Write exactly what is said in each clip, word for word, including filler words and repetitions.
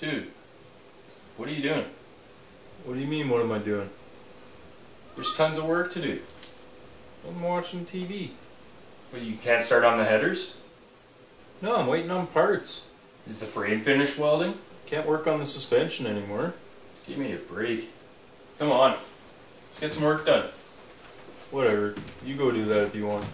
Dude, what are you doing? What do you mean, what am I doing? There's tons of work to do. I'm watching T V. Well, you can't start on the headers? No, I'm waiting on parts. Is the frame finished welding? Can't work on the suspension anymore. Give me a break. Come on. Let's get some work done. Whatever. You go do that if you want.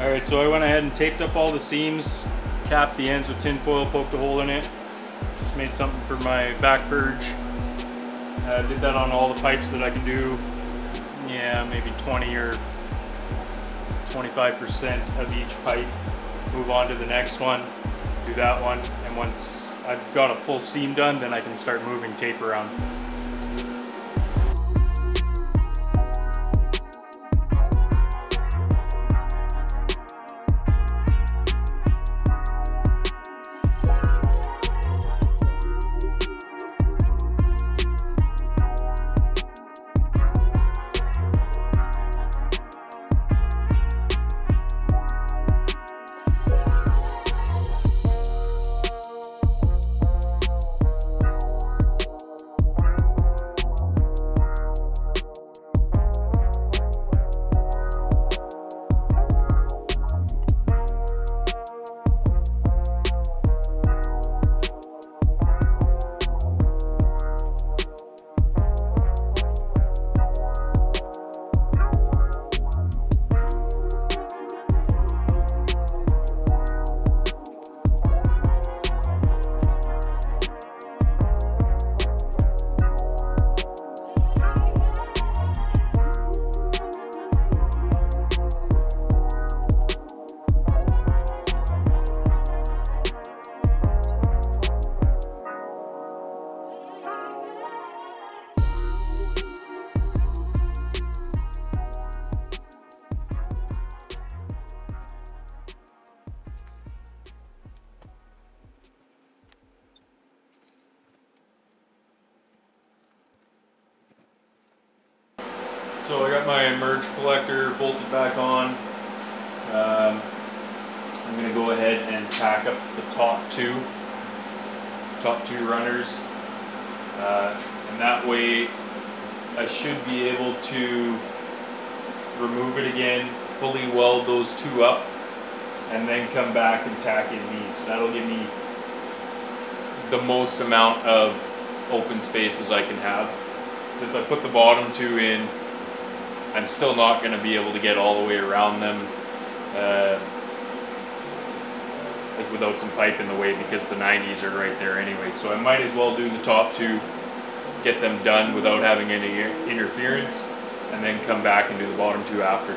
Alright, so I went ahead and taped up all the seams capped the ends with tin foil, poked a hole in it. Just made something for my back purge. I did that on all the pipes that I can do. Yeah, maybe twenty or twenty-five percent of each pipe. Move on to the next one, do that one, and once I've got a full seam done, then I can start moving tape around. So I got my merge collector bolted back on. Um, I'm going to go ahead and tack up the top two, top two runners, uh, and that way I should be able to remove it again, fully weld those two up, and then come back and tack in these. That'll give me the most amount of open spaces I can have. So if I put the bottom two in, I'm still not going to be able to get all the way around them, uh, like without some pipe in the way, because the nineties are right there anyway. So I might as well do the top two, get them done without having any interference, and then come back and do the bottom two after.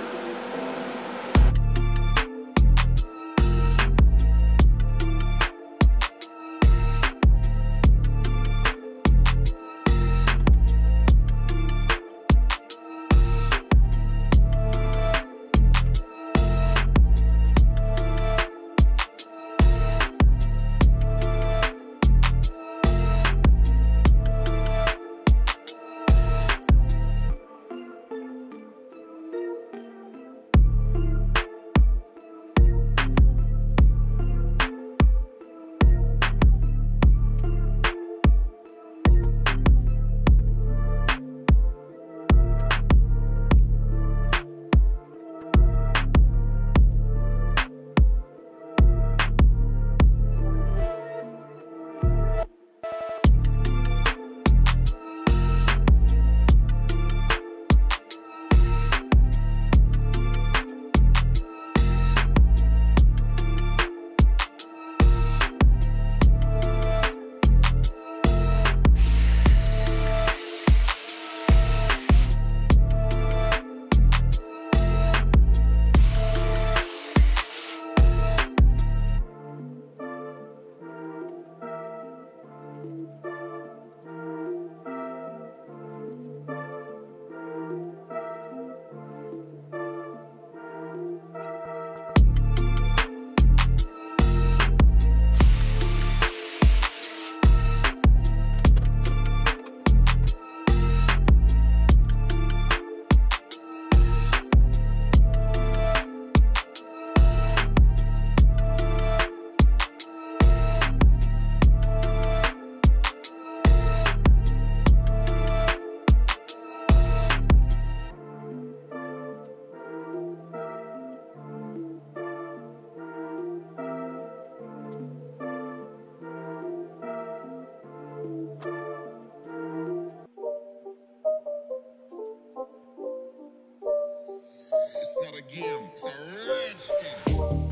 It's not a game, it's a rich game.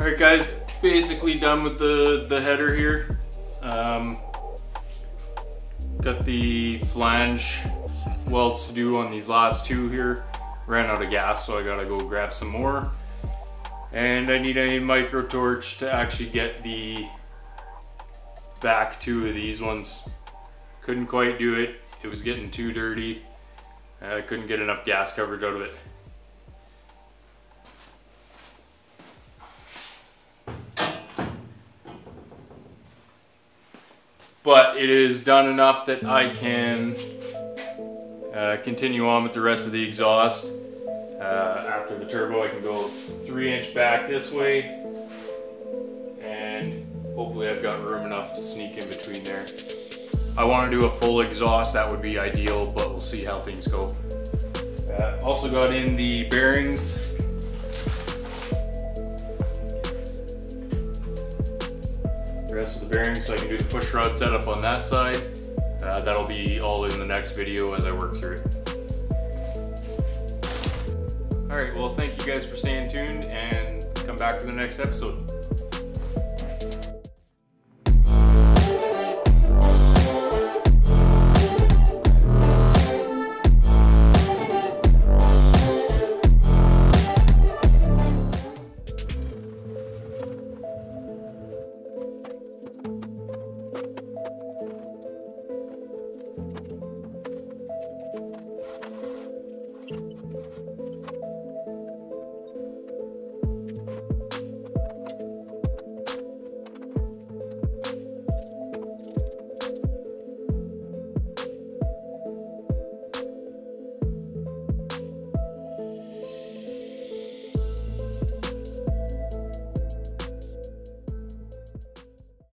Alright guys, basically done with the, the header here. Um, got the flange welds to do on these last two here. Ran out of gas, so I gotta go grab some more. And I need a micro torch to actually get the back two of these ones. Couldn't quite do it. It was getting too dirty. I couldn't get enough gas coverage out of it. But it is done enough that I can uh, continue on with the rest of the exhaust. Uh, after the turbo, I can go three inch back this way, and hopefully I've got room enough to sneak in between there. I want to do a full exhaust, that would be ideal, but we'll see how things go. Uh, also got in the bearings. Rest of the bearings, so I can do the push rod setup on that side. Uh, Uh, that'll be all in the next video as I work through it. All right, well, thank you guys for staying tuned and come back for the next episode.